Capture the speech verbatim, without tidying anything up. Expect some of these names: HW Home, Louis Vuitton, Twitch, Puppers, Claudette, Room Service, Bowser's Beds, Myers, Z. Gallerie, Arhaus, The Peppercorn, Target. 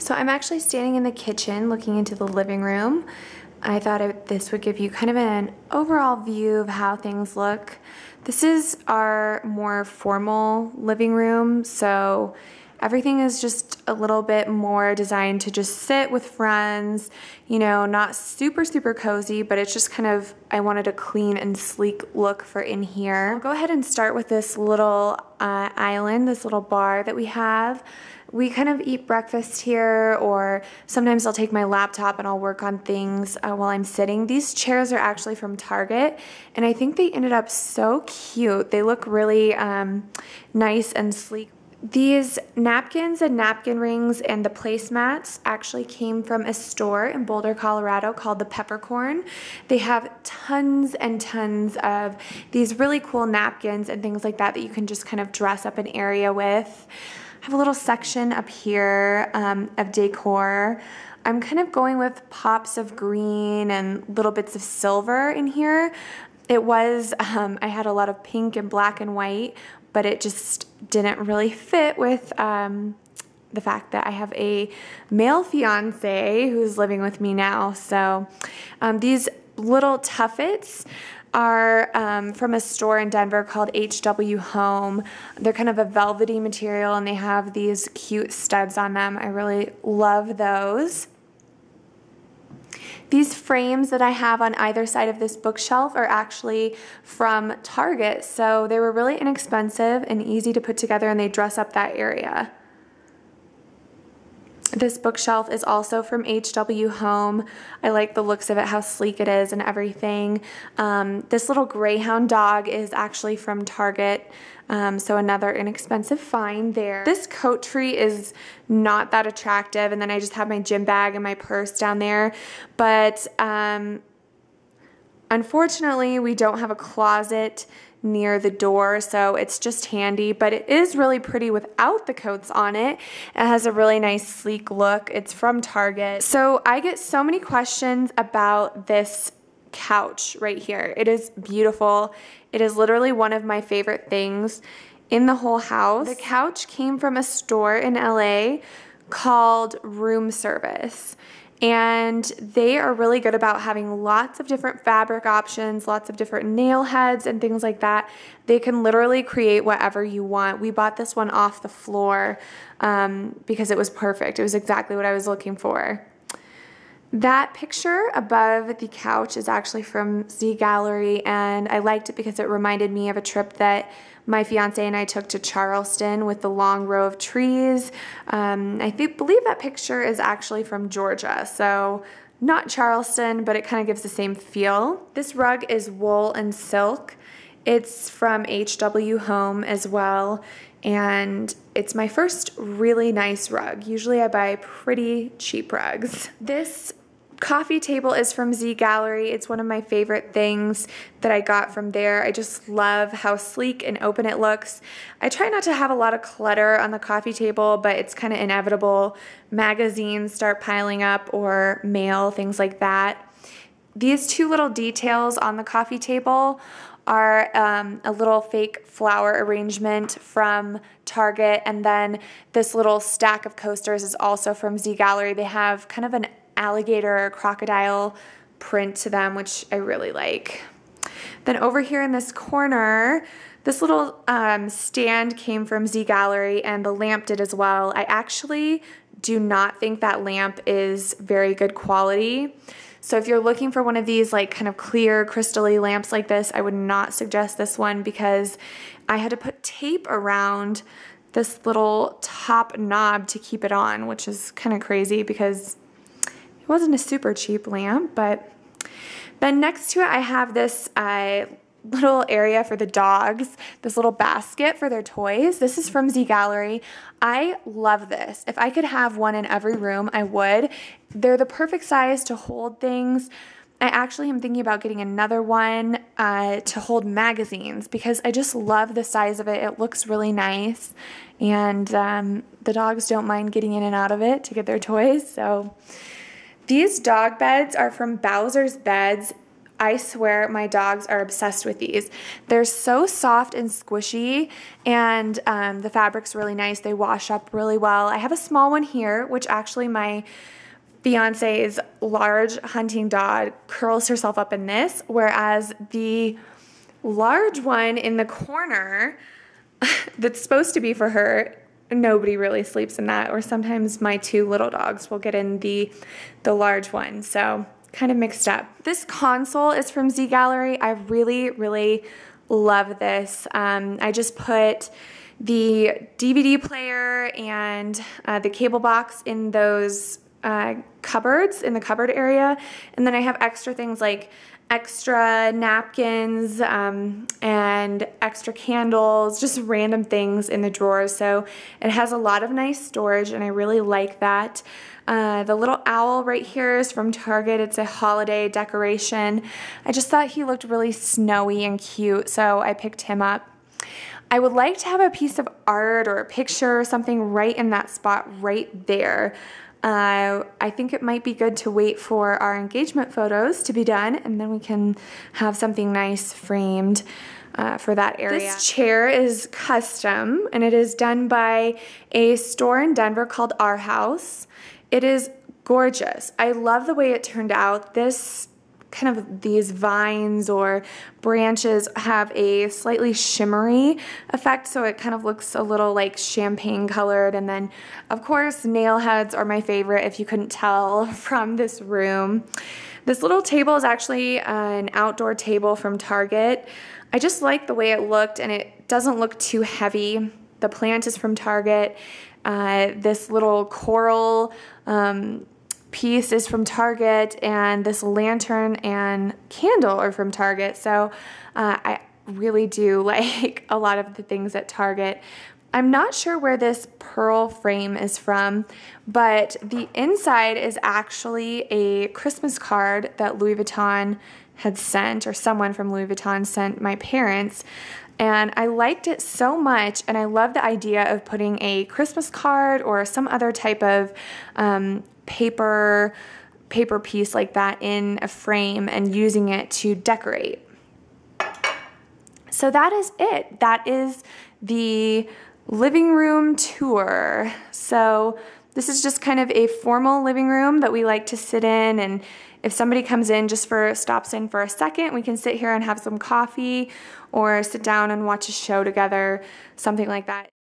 So I'm actually standing in the kitchen looking into the living room. I thought it, this would give you kind of an overall view of how things look. This is our more formal living room, so everything is just a little bit more designed to just sit with friends, you know, not super, super cozy, but it's just kind of, I wanted a clean and sleek look for in here. I'll go ahead and start with this little uh, island, this little bar that we have. We kind of eat breakfast here, or sometimes I'll take my laptop and I'll work on things uh, while I'm sitting. These chairs are actually from Target, and I think they ended up so cute. They look really um, nice and sleek. These napkins and napkin rings and the placemats actually came from a store in Boulder, Colorado called The Peppercorn. They have tons and tons of these really cool napkins and things like that that you can just kind of dress up an area with. I have a little section up here um, of decor. I'm kind of going with pops of green and little bits of silver in here. It was, um, I had a lot of pink and black and white, but it just didn't really fit with um, the fact that I have a male fiance who's living with me now. So um, these little tuffets are um, from a store in Denver called H W Home. They're kind of a velvety material and they have these cute studs on them. I really love those. These frames that I have on either side of this bookshelf are actually from Target, so they were really inexpensive and easy to put together, and they dress up that area. This bookshelf is also from H W Home. I like the looks of it, how sleek it is and everything. Um, this little greyhound dog is actually from Target, um, so another inexpensive find there. This coat tree is not that attractive, and then I just have my gym bag and my purse down there, but um, unfortunately we don't have a closet near the door, so it's just handy, but it is really pretty without the coats on it. It has a really nice sleek look. It's from Target. So I get so many questions about this couch right here. It is beautiful. It is literally one of my favorite things in the whole house. The couch came from a store in L A called Room Service. And they are really good about having lots of different fabric options, lots of different nail heads and things like that. They can literally create whatever you want. We bought this one off the floor um, because it was perfect. It was exactly what I was looking for. That picture above the couch is actually from Z. Gallerie, and I liked it because it reminded me of a trip that my fiance and I took to Charleston with the long row of trees. Um, I think, believe that picture is actually from Georgia, so not Charleston, but it kind of gives the same feel. This rug is wool and silk. It's from H W Home as well, and it's my first really nice rug. Usually I buy pretty cheap rugs. This coffee table is from Z Gallerie. It's one of my favorite things that I got from there. I just love how sleek and open it looks. I try not to have a lot of clutter on the coffee table, but it's kind of inevitable. Magazines start piling up, or mail, things like that. These two little details on the coffee table are um, a little fake flower arrangement from Target, and then this little stack of coasters is also from Z Gallerie. They have kind of an alligator or crocodile print to them, which I really like. Then over here in this corner, this little um, stand came from Z Gallerie, and the lamp did as well. I actually do not think that lamp is very good quality. So if you're looking for one of these like kind of clear crystally lamps like this, I would not suggest this one because I had to put tape around this little top knob to keep it on, which is kind of crazy because it wasn't a super cheap lamp. But then next to it, I have this uh, little area for the dogs, this little basket for their toys. This is from Z Gallerie. I love this. If I could have one in every room, I would. They're the perfect size to hold things. I actually am thinking about getting another one uh, to hold magazines because I just love the size of it. It looks really nice, and um, the dogs don't mind getting in and out of it to get their toys. So these dog beds are from Bowser's Beds. I swear my dogs are obsessed with these. They're so soft and squishy, and um, the fabric's really nice. They wash up really well. I have a small one here, which actually my fiance's large hunting dog curls herself up in this, whereas the large one in the corner that's supposed to be for her, nobody really sleeps in that, or sometimes my two little dogs will get in the the large one, so kind of mixed up. This console is from Z Gallerie. I really, really love this. Um, I just put the D V D player and uh, the cable box in those uh, cupboards, in the cupboard area, and then I have extra things like extra napkins um, and extra candles, just random things in the drawers. So it has a lot of nice storage, and I really like that. Uh, the little owl right here is from Target. It's a holiday decoration. I just thought he looked really snowy and cute, so I picked him up. I would like to have a piece of art or a picture or something right in that spot right there. Uh, I think it might be good to wait for our engagement photos to be done, and then we can have something nice framed uh, for that area. This chair is custom, and it is done by a store in Denver called Arhaus. It is gorgeous. I love the way it turned out. This kind of these vines or branches have a slightly shimmery effect, so it kind of looks a little like champagne colored. And then of course nail heads are my favorite, if you couldn't tell from this room. This little table is actually an outdoor table from Target. I just like the way it looked, and it doesn't look too heavy. The plant is from Target. Uh, this little coral um, piece is from Target, and this lantern and candle are from Target. So uh, I really do like a lot of the things at Target. I'm not sure where this pearl frame is from, but the inside is actually a Christmas card that Louis Vuitton had sent, or someone from Louis Vuitton sent my parents. And I liked it so much, and I love the idea of putting a Christmas card or some other type of um, paper paper piece like that in a frame and using it to decorate. So that is it. That is the living room tour. So this is just kind of a formal living room that we like to sit in, and if somebody comes in just for stops in for a second, we can sit here and have some coffee or sit down and watch a show together, something like that.